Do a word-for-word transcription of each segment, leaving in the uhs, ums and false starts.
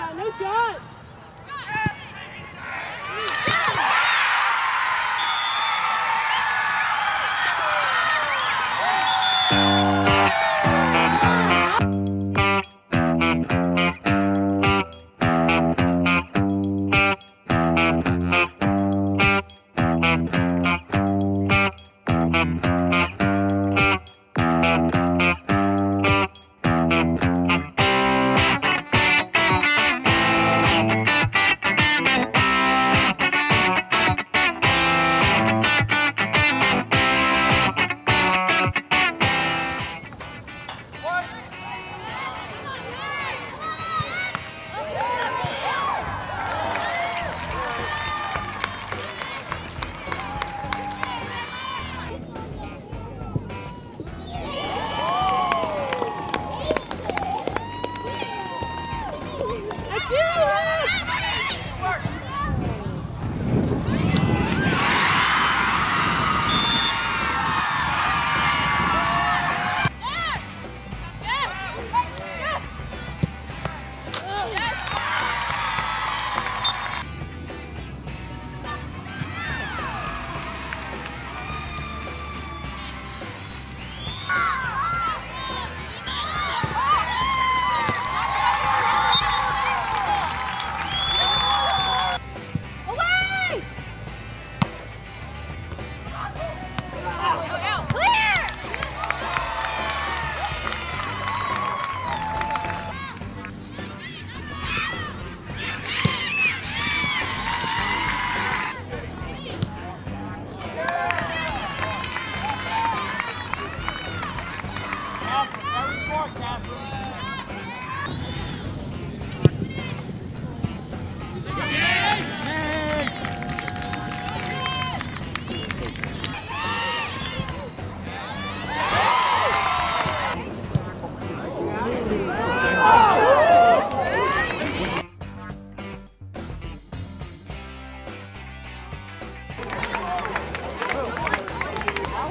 shot, no shot!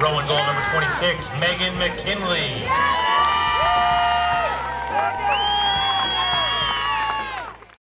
Rowan, goal number twenty-six, Megan McKinley.